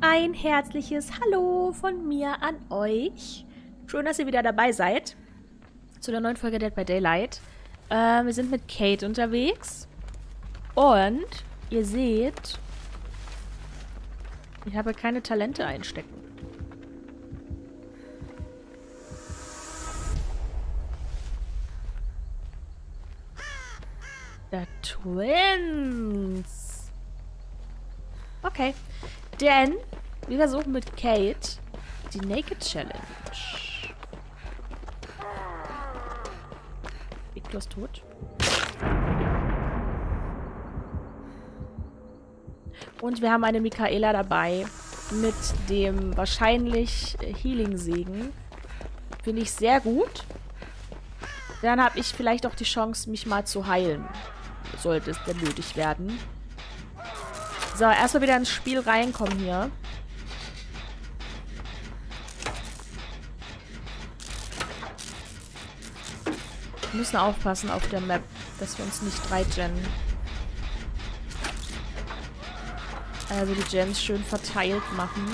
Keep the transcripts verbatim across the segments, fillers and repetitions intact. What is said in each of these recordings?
Ein herzliches Hallo von mir an euch. Schön, dass ihr wieder dabei seid. Zu der neuen Folge Dead by Daylight. Äh, wir sind mit Kate unterwegs. Und ihr seht, ich habe keine Talente einstecken. The Twins. Okay. Denn wir versuchen mit Kate die Naked-Challenge. Victor ist tot. Und wir haben eine Mikaela dabei mit dem wahrscheinlich Healing-Segen. Finde ich sehr gut. Dann habe ich vielleicht auch die Chance, mich mal zu heilen. Sollte es denn nötig werden. So, erstmal wieder ins Spiel reinkommen hier. Wir müssen aufpassen auf der Map, dass wir uns nicht regennen. Also die Gems schön verteilt machen.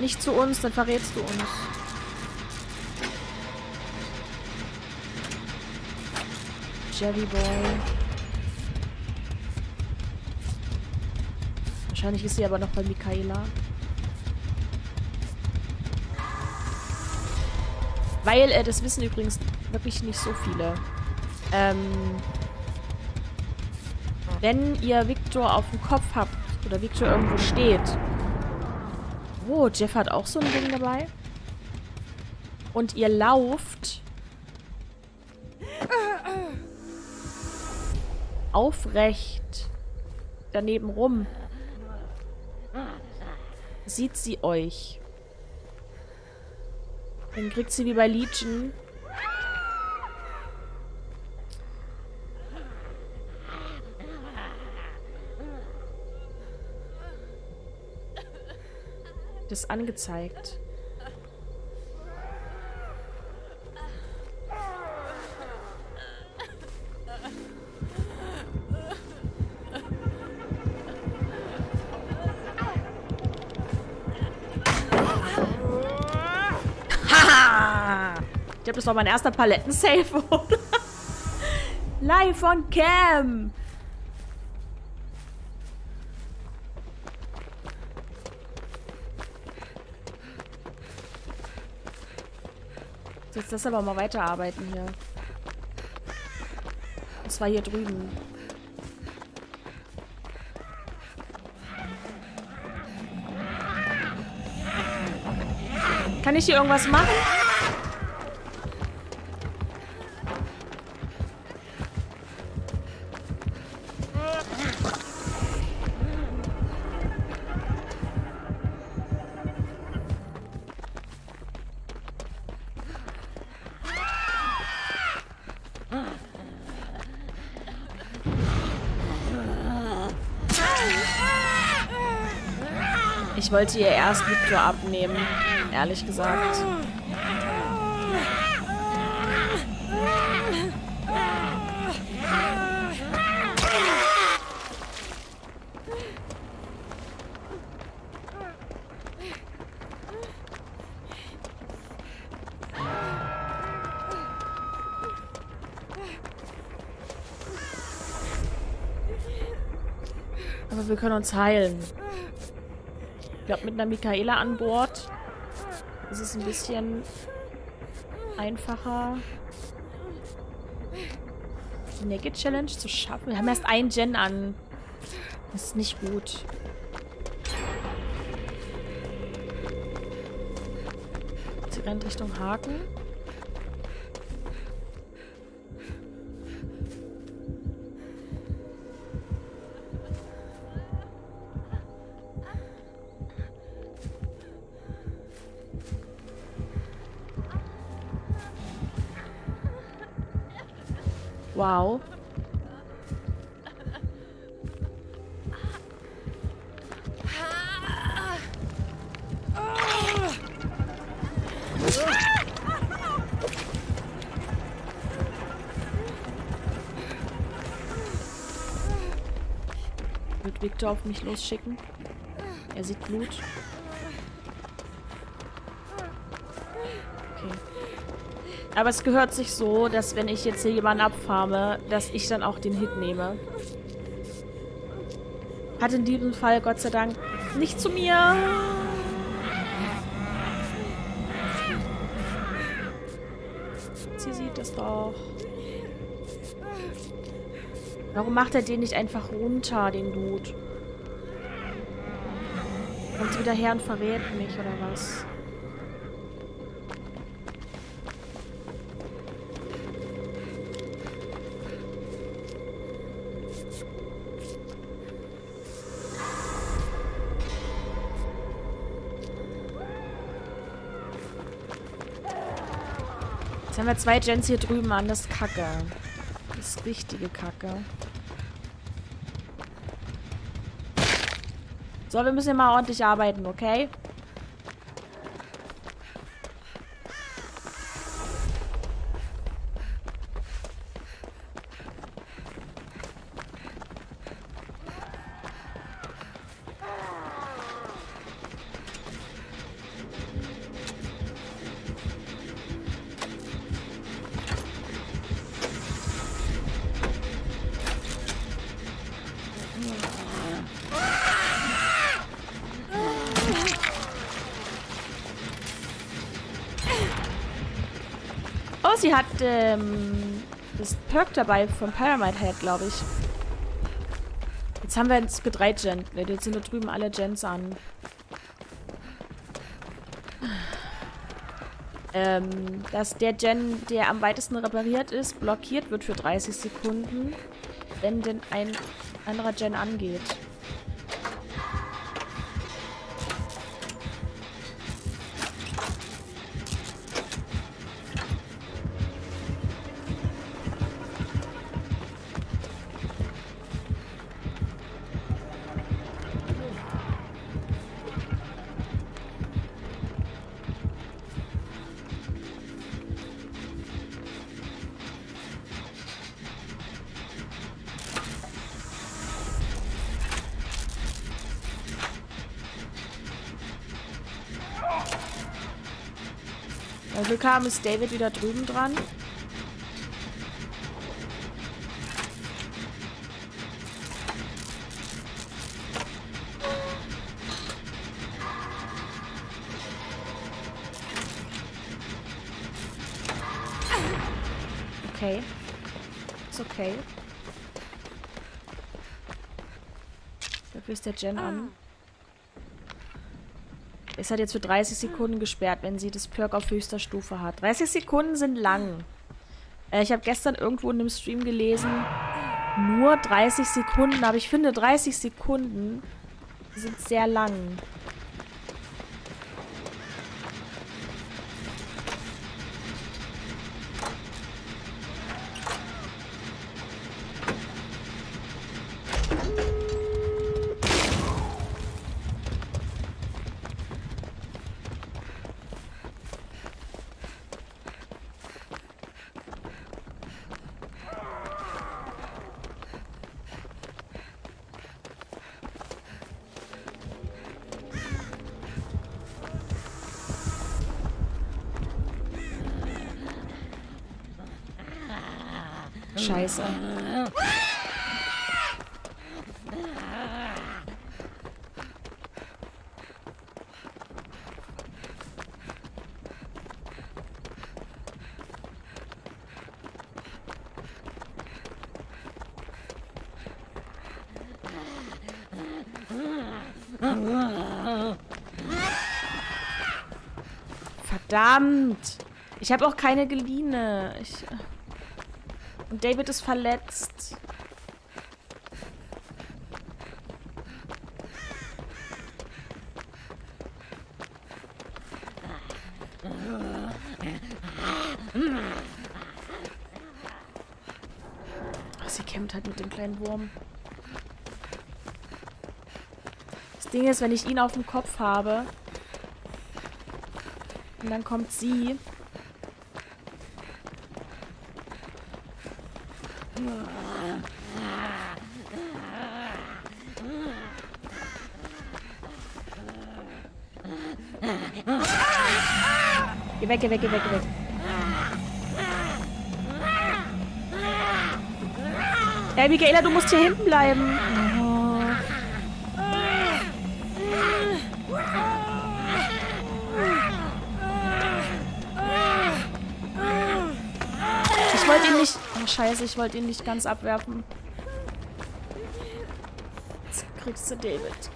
Nicht zu uns, dann verrätst du uns. Jerry Boy. Wahrscheinlich ist sie aber noch bei Mikaela. Weil, äh, das wissen übrigens wirklich nicht so viele. Ähm, wenn ihr Victor auf dem Kopf habt oder Victor irgendwo steht. Oh, Jeff hat auch so ein Ding dabei. Und ihr lauft aufrecht daneben rum. Sieht sie euch. Dann kriegt sie wie bei Legion. Das angezeigt. Haha! Ich glaube, das war mein erster Paletten-Save, oder? Live on Cam! Jetzt lass aber mal weiterarbeiten hier. Und zwar hier drüben. Kann ich hier irgendwas machen? Ich wollte ihr erst Victor abnehmen, ehrlich gesagt. Aber wir können uns heilen. Ich glaube, mit einer Mikaela an Bord ist es ein bisschen einfacher, die Naked-Challenge zu schaffen. Wir haben erst ein Gen an. Das ist nicht gut. Sie rennt Richtung Haken. Wow. Wird Victor auf mich losschicken? Er sieht Blut. Okay. Aber es gehört sich so, dass wenn ich jetzt hier jemanden abfarme, dass ich dann auch den Hit nehme. Hat in diesem Fall Gott sei Dank nicht zu mir. Sie sieht das doch. Warum macht er den nicht einfach runter, den Dude? Kommt wieder her und verrät mich, oder was? Jetzt haben wir zwei Gens hier drüben an, das ist Kacke. Das ist richtige Kacke. So, wir müssen ja mal ordentlich arbeiten, okay? Sie hat ähm, das Perk dabei von Pyramid Head, glaube ich. Jetzt haben wir jetzt drei Gens. Jetzt sind da drüben alle Gens an. Ähm, dass der Gen, der am weitesten repariert ist, blockiert wird für dreißig Sekunden, wenn denn ein anderer Gen angeht. Also kam ist David wieder drüben dran. Okay. Ist okay. Dafür ist der Gen an. Es hat jetzt für dreißig Sekunden gesperrt, wenn sie das Perk auf höchster Stufe hat. dreißig Sekunden sind lang. Äh, ich habe gestern irgendwo in einem Stream gelesen, nur dreißig Sekunden. Aber ich finde, dreißig Sekunden sind sehr lang. Scheiße. Verdammt! Ich habe auch keine geliehene. Ich... Und David ist verletzt. Ach, sie kämpft halt mit dem kleinen Wurm. Das Ding ist, wenn ich ihn auf dem Kopf habe und dann kommt sie... weg, weg, weg, weg. Hey, Mikaela, du musst hier hinten bleiben. Oh. Ich wollte ihn nicht... Oh, scheiße, ich wollte ihn nicht ganz abwerfen. Jetzt kriegst du David.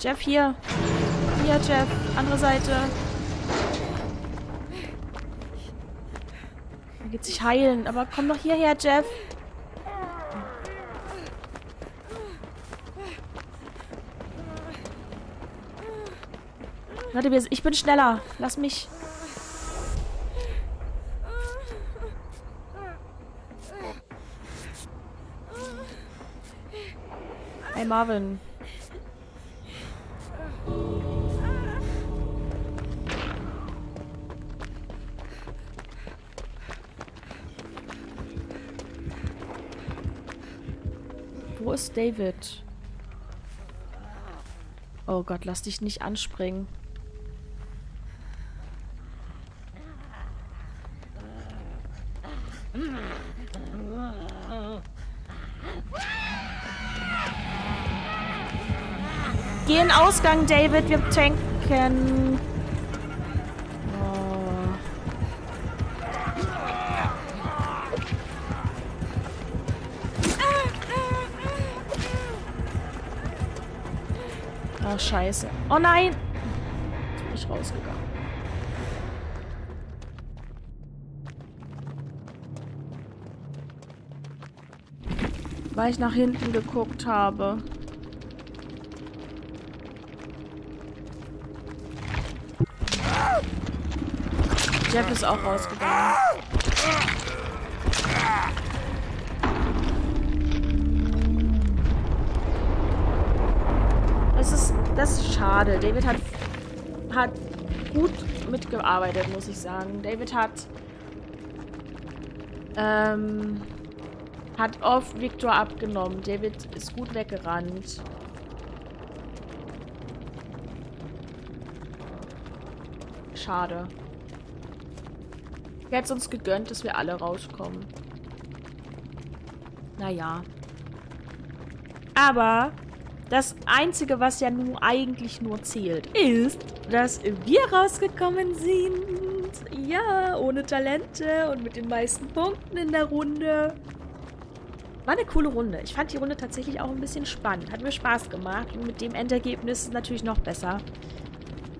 Jeff, hier. Hier, Jeff. Andere Seite. Da geht's sich heilen. Aber komm doch hierher, Jeff. Warte, ich bin schneller. Lass mich. Hey, Marvin. Wo ist David? Oh Gott, lass dich nicht anspringen. Geh in den Ausgang, David, wir tanken. Ach, scheiße. Oh nein! Jetzt bin ich rausgegangen. Weil ich nach hinten geguckt habe. Jeff ist auch rausgegangen. Das ist, das ist schade. David hat, hat gut mitgearbeitet, muss ich sagen. David hat, ähm, hat oft Victor abgenommen. David ist gut weggerannt. Schade. Ich hätte es uns gegönnt, dass wir alle rauskommen. Naja. Aber das Einzige, was ja nun eigentlich nur zählt, ist, dass wir rausgekommen sind. Ja, ohne Talente und mit den meisten Punkten in der Runde. War eine coole Runde. Ich fand die Runde tatsächlich auch ein bisschen spannend. Hat mir Spaß gemacht. Und mit dem Endergebnis ist es natürlich noch besser.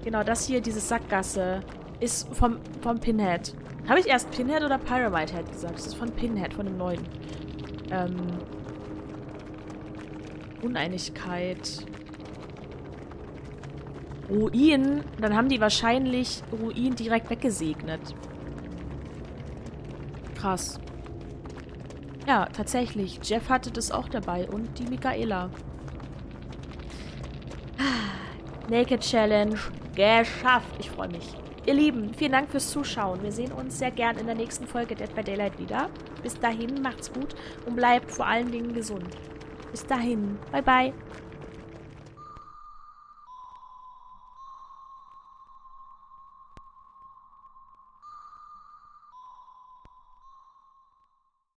Genau, das hier, diese Sackgasse, ist vom, vom Pinhead. Habe ich erst Pinhead oder Pyramid Head gesagt? Das ist von Pinhead, von dem neuen. Ähm... Uneinigkeit. Ruin. Dann haben die wahrscheinlich Ruin direkt weggesegnet. Krass. Ja, tatsächlich. Jeff hatte das auch dabei. Und die Mikaela. Naked-Challenge. Geschafft. Ich freue mich. Ihr Lieben, vielen Dank fürs Zuschauen. Wir sehen uns sehr gern in der nächsten Folge Dead by Daylight wieder. Bis dahin, macht's gut und bleibt vor allen Dingen gesund. Bis dahin. Bye, bye.